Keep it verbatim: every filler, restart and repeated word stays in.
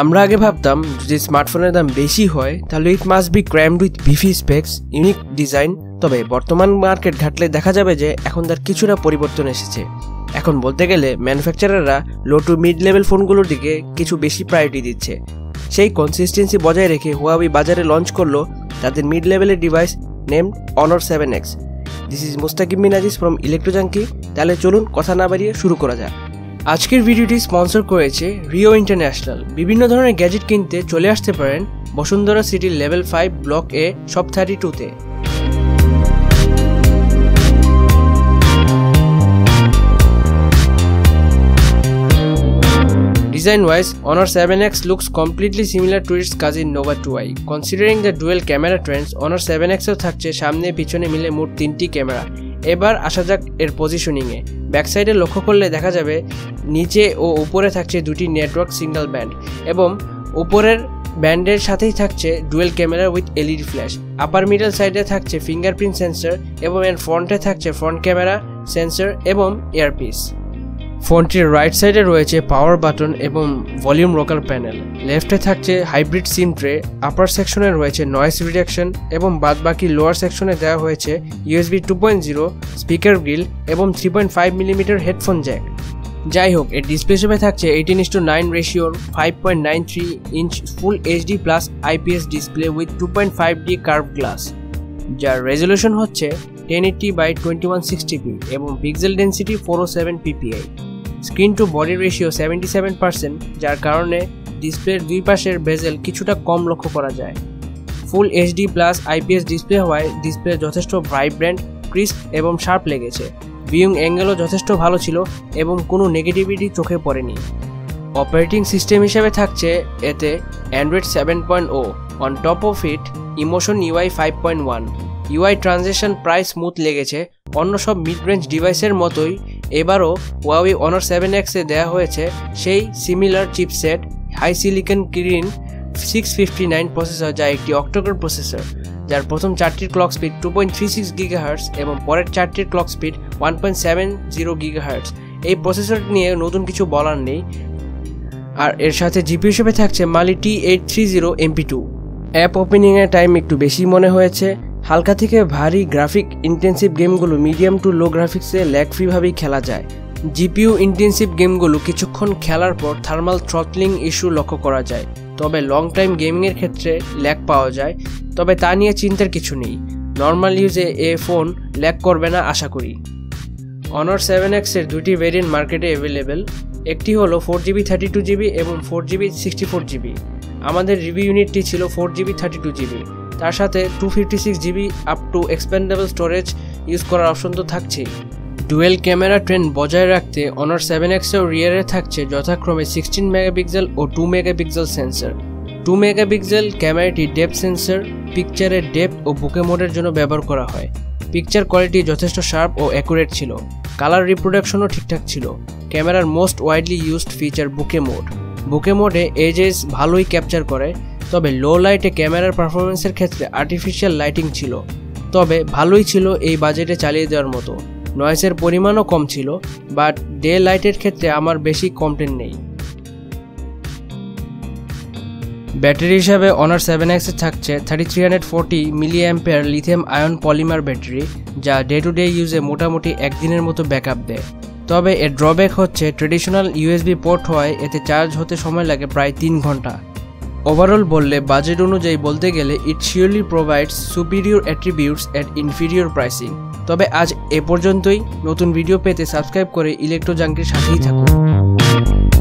আমরা আগে ভাবতাম যদি স্মার্টফোনের দাম বেশি হয় তাহলে it must be crammed with beefy specs unique design. তবে বর্তমান মার্কেট ঘাটলে দেখা যাবে যে এখন তার কিছুটা পরিবর্তন এসেছে। এখন বলতে গেলে ম্যানুফ্যাকচারাররা লো টু মিড লেভেল ফোনগুলোর দিকে কিছু বেশি প্রায়োরিটি দিচ্ছে। সেই কনসিস্টেন্সি বজায় রেখে হুয়াওয়ে বাজারে লঞ্চ করলো তাদের মিড লেভেলের device named Honor seven X. This is Mustakim bin Aziz from Electrojunkie. তাহলে চলুন কথা না বাড়িয়ে শুরু করা যাক। আজকের ভিডিওটি স্পন্সর করেছে রিও ইন্টারন্যাশনাল। বিভিন্ন ধরনের গ্যাজেট কিনতে চলে আসতে পারেন বসুন্ধরা সিটির level five block A shop thirty টুতে। Design-wise, Honor seven X looks completely similar to its cousin Nova two i. Considering the dual camera trends, Honor seven X এও থাকছে সামনে পিছনে মিলে মোট তিনটি ক্যামেরা। এবার আসা যাক এর পজিশনিং এ। ব্যাক সাইডে লক্ষ্য করলে দেখা যাবে নিচে ও উপরে থাকছে দুটি নেটওয়ার্ক সিগন্যাল ব্যান্ড এবং উপরের ব্যান্ডের সাথেই থাকছে dual camera with LED flash. Upper middle সাইডে থাকছে ফিঙ্গারপ্রিন্ট সেন্সর এবং এর ফ্রন্টে থাকছে ফ্রন্ট ক্যামেরা সেন্সর এবং ইয়ারপিস। ফোনটির রাইট সাইডে রয়েছে পাওয়ার বাটন এবং ভলিউম রকার প্যানেল। লেফটে থাকছে হাইব্রিড সিম ট্রে। আপার সেকশনে রয়েছে নয়েজ রিডাকশন এবং বাদবাকি লোয়ার সেকশনে দেওয়া হয়েছে USB two point zero, speaker grill এবং three point five millimetre headphone jack. যাই হোক, এর ডিসপ্লে হিসেবে থাকছে এইটিন ইস টু নাইন রেশিওর five point nine three inch full HD plus IPS display with two point five D curve glass, যার resolution হচ্ছে ten eighty by twenty one sixty p এবং pixel density four o seven PPI. Screen to body ratio seventy seven percent, যার কারণে ডিসপ্লের দুই পাশের বেজেল কিছুটা কম লক্ষ্য করা যায়। Full HD plus IPS display হওয়ায় ডিসপ্লে যথেষ্ট ভাইব্রেন্ট, ক্রিস্প এবং শার্প লেগেছে। ভিউইং অ্যাঙ্গেলও যথেষ্ট ভালো ছিল এবং কোনো নেগেটিভিটি চোখে পড়েনি। অপারেটিং সিস্টেম হিসেবে থাকছে এতে Android seven point zero, on top of it Emotion UI five point one. UI transaction প্রায় স্মুথ লেগেছে। অন্য সব মিড রেঞ্জ ডিভাইসের মতোই এবারও Huawei Honor সেভেন এক্স এ দেওয়া হয়েছে সেই similar chipset HiSilicon Kirin six fifty nine processor, যা একটি অক্টোকোর প্রসেসর, যার প্রথম চারটির clock speed two point three six gigahertz এবং পরের চারটির clock speed one point seven zero gigahertz. এই প্রসেসর নিয়ে নতুন কিছু বলার নেই। আর এর সাথে জিপি হিসেবে থাকছে Mali T eight three zero MP two. App ওপেনিংয়ের টাইম একটু বেশি মনে হয়েছে। হালকা থেকে ভারী গ্রাফিক ইন্টেন্সিভ গেমগুলো মিডিয়াম টু লো গ্রাফিক্সে ল্যাগ ফ্রিভাবেই খেলা যায়। জিপিইউ ইন্টেন্সিভ গেমগুলো কিছুক্ষণ খেলার পর থার্মাল থ্রটলিং ইস্যু লক্ষ্য করা যায়, তবে লং টাইম গেমিংয়ের ক্ষেত্রে ল্যাগ পাওয়া যায়। তবে তা নিয়ে চিন্তার কিছু নেই, নর্মাল ইউজে এ ফোন ল্যাগ করবে না আশা করি। Honor সেভেন এক্স এর দুটি ভেরিয়েন্ট মার্কেটে অ্যাভেলেবেল, একটি হলো four GB thirty two GB এবং four GB sixty four GB. আমাদের রিভিউ ইউনিটটি ছিল four GB thirty two GB, তার সাথে two fifty six GB up to expandable storage use করার অপশন তো থাকছেই। ডুয়েল ক্যামেরা ট্রেন্ড বজায় রাখতে Honor সেভেন এক্স এর রিয়ারে থাকছে যথাক্রমে সিক্সটিন মেগাপিক্সেল ও two megapixel sensor. Two megapixel ক্যামেরাটি ডেপথ সেন্সর, পিকচারের ডেপথ ও বুকে মোডের জন্য ব্যবহার করা হয়। পিকচার কোয়ালিটি যথেষ্ট শার্প ও অ্যাকুরেট ছিল, কালার রিপ্রোডাকশনও ঠিকঠাক ছিল। ক্যামেরার most widely used feature bokeh mode. Bokeh মোডে এজেস ভালোই ক্যাপচার করে, তবে লো লাইটে ক্যামেরার পারফরমেন্সের ক্ষেত্রে আর্টিফিশিয়াল লাইটিং ছিল, তবে ভালোই ছিল এই বাজেটে চালিয়ে দেওয়ার মতো। নয়েসের পরিমাণও কম ছিল, বাট ডে লাইটের ক্ষেত্রে আমার বেশি কমপ্লেন নেই। ব্যাটারি হিসাবে Honor সেভেন এক্স এ থাকছে thirty three hundred forty milliampere lithium ion polymer battery, যা ডে টু ডে ইউজে মোটামুটি একদিনের মতো ব্যাকআপ দেয়। তবে এর ড্রব্যাক হচ্ছে ট্রেডিশনাল ইউএসবি পোর্ট হওয়ায় এতে চার্জ হতে সময় লাগে প্রায় তিন ঘন্টা। ওভারঅল বললে বাজেট অনুযায়ী বলতে গেলে it surely provides superior attributes at inferior pricing. তবে আজ এ পর্যন্তই। নতুন ভিডিও পেতে সাবস্ক্রাইব করে ইলেকট্রো জাঙ্কির সাথেই থাকুন।